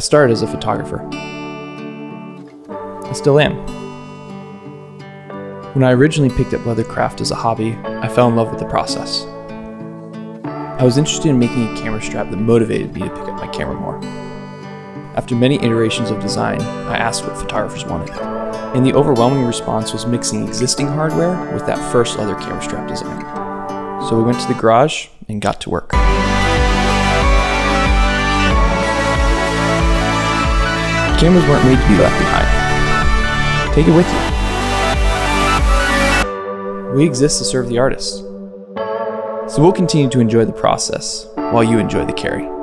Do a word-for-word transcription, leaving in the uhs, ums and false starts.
I started as a photographer. I still am. When I originally picked up leathercraft as a hobby, I fell in love with the process. I was interested in making a camera strap that motivated me to pick up my camera more. After many iterations of design, I asked what photographers wanted, and the overwhelming response was mixing existing hardware with that first leather camera strap design. So we went to the garage and got to work. Cameras weren't made to be left behind. Take it with you. We exist to serve the artist. So we'll continue to enjoy the process while you enjoy the carry.